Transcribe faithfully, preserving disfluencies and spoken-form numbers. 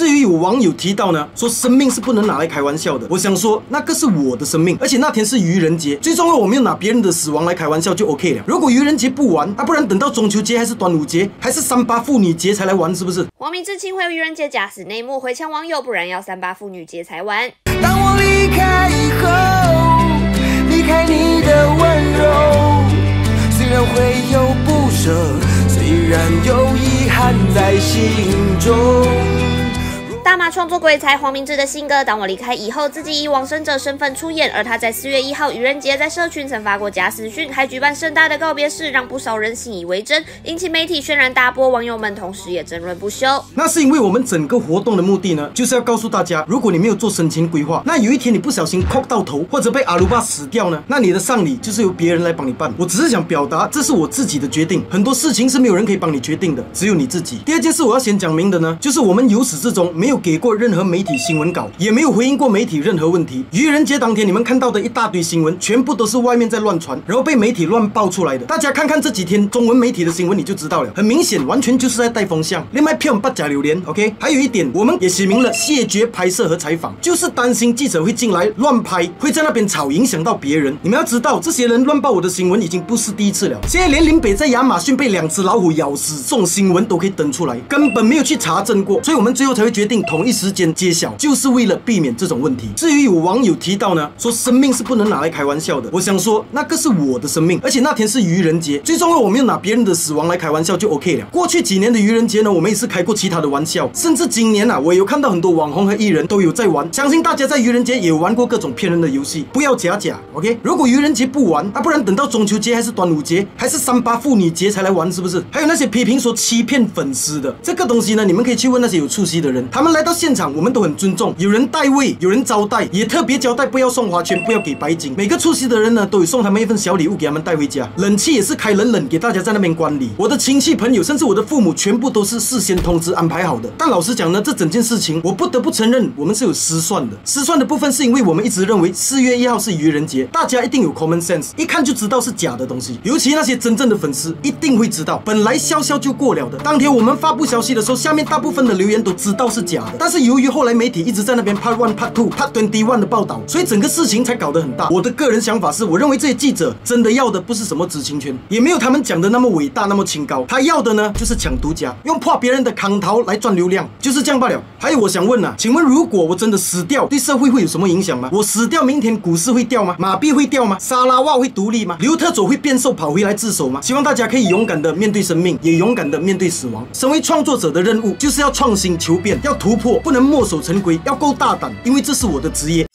至于有网友提到呢，说生命是不能拿来开玩笑的，我想说那个是我的生命，而且那天是愚人节，最重要我没有拿别人的死亡来开玩笑就 OK 了。如果愚人节不玩，啊，不然等到中秋节还是端午节还是三八妇女节才来玩，是不是？王明志亲回愚人节假死内幕，回呛网友，不然要三八妇女节才玩。当我离开以后，离开你的温柔，虽然会有不舍，虽然有遗憾在心中。 大马创作鬼才黄明志的新歌《当我离开以后》，自己以往生者身份出演，而他在四月一号愚人节在社群曾发过假死讯，还举办盛大的告别式，让不少人信以为真，引起媒体轩然大波，网友们同时也争论不休。那是因为我们整个活动的目的呢，就是要告诉大家，如果你没有做生前规划，那有一天你不小心磕到头，或者被阿鲁巴死掉呢，那你的丧礼就是由别人来帮你办。我只是想表达，这是我自己的决定，很多事情是没有人可以帮你决定的，只有你自己。第二件事我要先讲明的呢，就是我们由始至终没有 给过任何媒体新闻稿，也没有回应过媒体任何问题。愚人节当天你们看到的一大堆新闻，全部都是外面在乱传，然后被媒体乱爆出来的。大家看看这几天中文媒体的新闻，你就知道了。很明显，完全就是在带风向。另外，骗八甲榴莲 ，OK。还有一点，我们也写明了谢绝拍摄和采访，就是担心记者会进来乱拍，会在那边吵，影响到别人。你们要知道，这些人乱爆我的新闻已经不是第一次了。现在连林北在亚马逊被两只老虎咬死，这种新闻都可以登出来，根本没有去查证过，所以我们最后才会决定 同一时间揭晓，就是为了避免这种问题。至于有网友提到呢，说生命是不能拿来开玩笑的，我想说那个是我的生命，而且那天是愚人节，最重要我没有拿别人的死亡来开玩笑就 OK 了。过去几年的愚人节呢，我们也是开过其他的玩笑，甚至今年啊，我有看到很多网红和艺人都有在玩，相信大家在愚人节也玩过各种骗人的游戏，不要假假 ，OK？ 如果愚人节不玩，啊，不然等到中秋节还是端午节还是三八妇女节才来玩，是不是？还有那些批评说欺骗粉丝的这个东西呢，你们可以去问那些有出息的人，他们来 来到现场，我们都很尊重，有人代位，有人招待，也特别交代不要送花圈，不要给白金。每个出席的人呢，都有送他们一份小礼物给他们带回家。冷气也是开冷冷给大家在那边观礼。我的亲戚朋友，甚至我的父母，全部都是事先通知安排好的。但老实讲呢，这整件事情我不得不承认，我们是有失算的。失算的部分是因为我们一直认为四月一号是愚人节，大家一定有 common sense， 一看就知道是假的东西。尤其那些真正的粉丝一定会知道，本来笑笑就过了的。当天我们发布消息的时候，下面大部分的留言都知道是假的。 但是由于后来媒体一直在那边 part one、part two、part twenty-one 的报道，所以整个事情才搞得很大。我的个人想法是，我认为这些记者真的要的不是什么知情权，也没有他们讲的那么伟大、那么清高。他要的呢，就是抢独家，用破别人的康桃来赚流量，就是这样罢了。还有，我想问啊，请问如果我真的死掉，对社会会有什么影响吗？我死掉，明天股市会掉吗？马币会掉吗？沙拉瓦会独立吗？刘特佐会变瘦跑回来自首吗？希望大家可以勇敢的面对生命，也勇敢的面对死亡。身为创作者的任务，就是要创新求变，要突破。 不能墨守成规，要够大胆，因为这是我的职业。